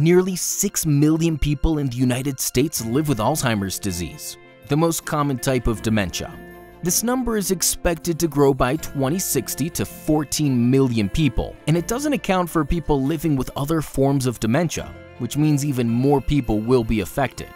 Nearly 6 million people in the United States live with Alzheimer's disease, the most common type of dementia. This number is expected to grow by 2060 to 14 million people, and it doesn't account for people living with other forms of dementia, which means even more people will be affected.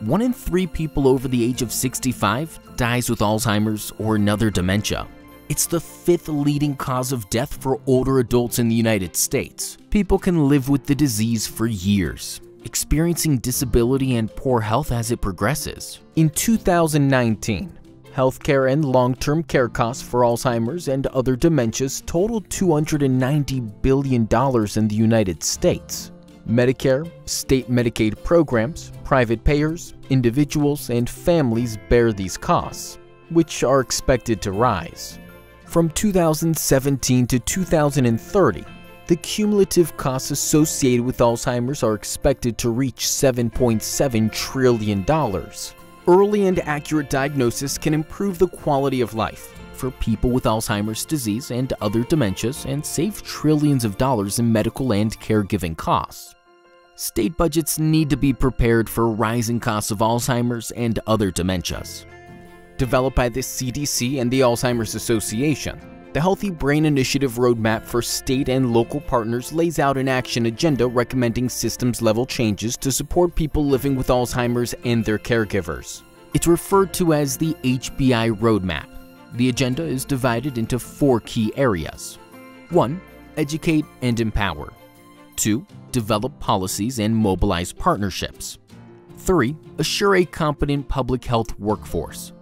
1 in 3 people over the age of 65 dies with Alzheimer's or another dementia. It's the 5th leading cause of death for older adults in the United States. People can live with the disease for years, experiencing disability and poor health as it progresses. In 2019, healthcare and long-term care costs for Alzheimer's and other dementias totaled $290 billion in the United States. Medicare, state Medicaid programs, private payers, individuals, and families bear these costs, which are expected to rise. From 2017 to 2030, the cumulative costs associated with Alzheimer's are expected to reach $7.7 trillion. Early and accurate diagnosis can improve the quality of life for people with Alzheimer's disease and other dementias and save trillions of dollars in medical and caregiving costs. State budgets need to be prepared for rising costs of Alzheimer's and other dementias. Developed by the CDC and the Alzheimer's Association, the Healthy Brain Initiative Roadmap for state and local partners lays out an action agenda recommending systems-level changes to support people living with Alzheimer's and their caregivers. It's referred to as the HBI Roadmap. The agenda is divided into 4 key areas. 1. Educate and empower. 2. Develop policies and mobilize partnerships. 3. Assure a competent public health workforce.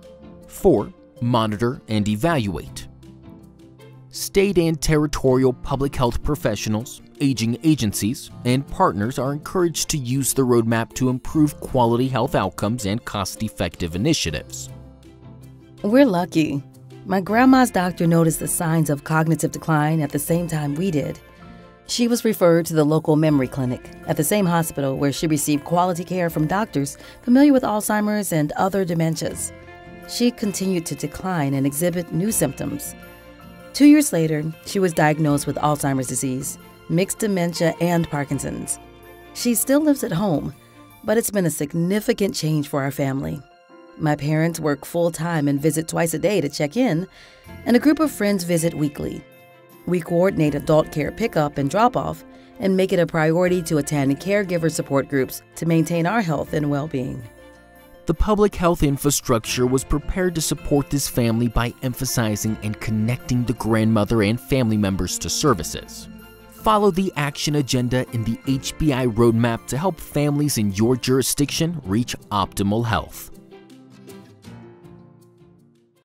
4. Monitor and evaluate. State and territorial public health professionals, aging agencies, and partners are encouraged to use the roadmap to improve quality health outcomes and cost-effective initiatives. We're lucky. My grandma's doctor noticed the signs of cognitive decline at the same time we did. She was referred to the local memory clinic at the same hospital where she received quality care from doctors familiar with Alzheimer's and other dementias. She continued to decline and exhibit new symptoms. 2 years later, she was diagnosed with Alzheimer's disease, mixed dementia, and Parkinson's. She still lives at home, but it's been a significant change for our family. My parents work full-time and visit twice a day to check in, and a group of friends visit weekly. We coordinate adult care pickup and drop-off and make it a priority to attend caregiver support groups to maintain our health and well-being. The public health infrastructure was prepared to support this family by emphasizing and connecting the grandmother and family members to services. Follow the action agenda in the HBI Roadmap to help families in your jurisdiction reach optimal health.